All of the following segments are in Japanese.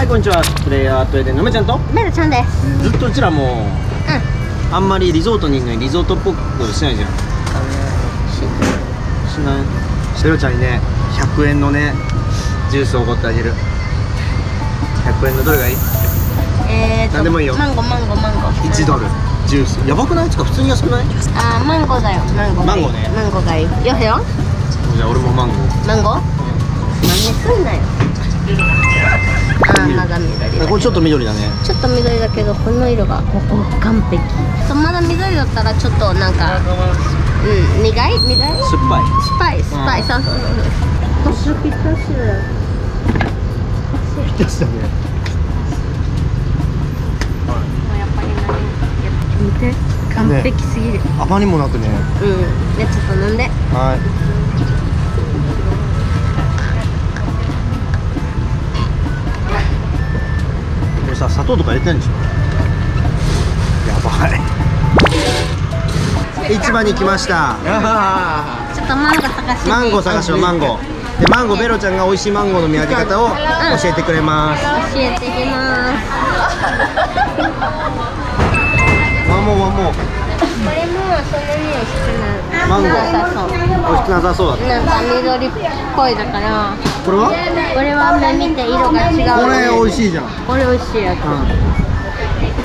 はい、こんにちは。プレイヤートレーデンのめちゃんとベルちゃんです。ずっとうちらもあんまりリゾートにいるのにリゾートっぽくしてないじゃん。しない。ベルちゃんにね、100円のねジュースをおごってあげる。100円のどれがいい？なんでもいいよ。マンゴー$1ジュース。やばくない？つか普通に安くない？ああ、マンゴーだよ。マンゴーね。マンゴーがいい。よへよ。じゃあ俺もマンゴー。マンゴー？真似すんなよ。ああ、まだ緑。これちょっと緑だね。ちょっと緑だけどこの色がここ完璧。まだ緑だったらちょっとなんかうん苦い。酸っぱい。そうそうそう。ピタシュだね。見て、完璧すぎる。あまりもなくね。うん、ね、ちょっと飲んで。はい。これさ、砂糖とか入れてんでしょ。やばい。市場に来ました。ちょっとマンゴー探しのマンゴー。で、マンゴーベロちゃんが美味しいマンゴーの見分け方を教えてくれます。教えてきます。もうこれもそんなに美味しくなさそうだね。なんか緑っぽいだから。これは見て色が違う。これ美味しいじゃん。これ美味しいやつ。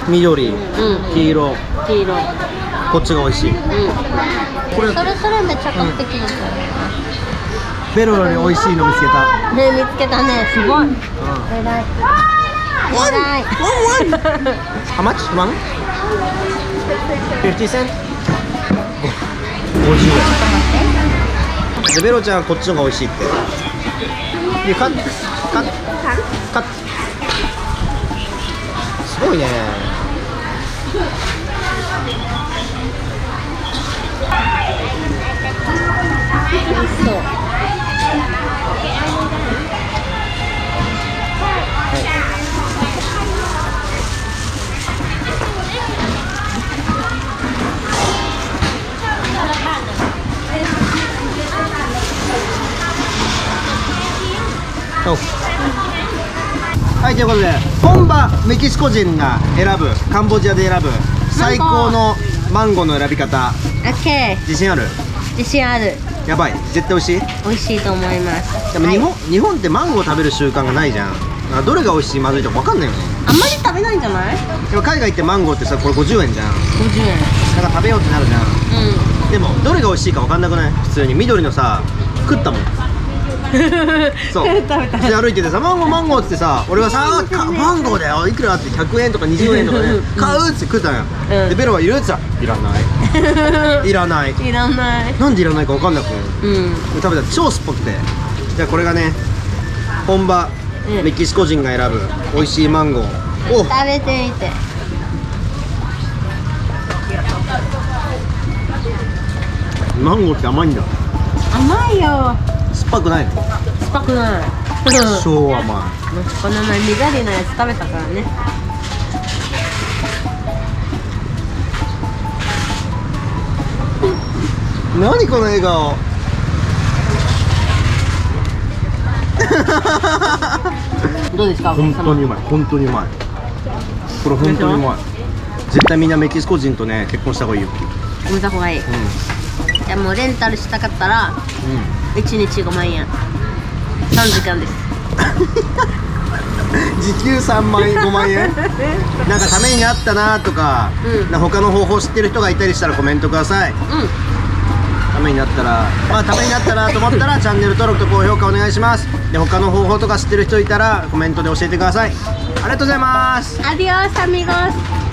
緑、黄色、こっちが美味しい。これそれそれめっちゃ完璧だったよね。ベロより美味しいの見つけたね。すごい偉い。ハマチマン50セント50円。ベロちゃんはこっちの方が美味しいって。で、カッすごいね。はい、ということで本場メキシコ人が選ぶ、カンボジアで選ぶ最高のマンゴーの選び方。自信ある。やばい、絶対美味しい。美味しいと思います。でも日本ってマンゴー食べる習慣がないじゃん。どれが美味しいまずいとか分かんないよね。あんまり食べないんじゃない。でも海外ってマンゴーってさ、これ50円じゃん。50円だから食べようってなるじゃん。うん。でもどれが美味しいか分かんなくない？普通に緑のさ、食ったもん。そうで歩いててさ、マンゴーってさ、俺はさ、マンゴーだよいくらって100円とか20円とかね買うって食ったんや。でベロはいるってさ、いらない。なんでいらないか分かんなくて食べたら超酸っぱくて。じゃあこれがね、本場メキシコ人が選ぶ美味しいマンゴーを食べてみて。マンゴーって甘いんだ。甘いよ。酸っぱくないの？酸っぱくない。超甘い。この前緑のやつ食べたからね。何この笑顔。どうですか？本当にうまい。これ本当にうまい。絶対みんなメキシコ人とね結婚した方がいいよ。結婚した方がいい。じゃあもうレンタルしたかったら。1日5万円、3時間です。時給3万円、5万円。なんかためになったなとか、他の方法知ってる人がいたりしたらコメントください。ためになったらと思ったらチャンネル登録と高評価お願いします。で、他の方法とか知ってる人いたらコメントで教えてください。ありがとうございます。アディオスアミゴス。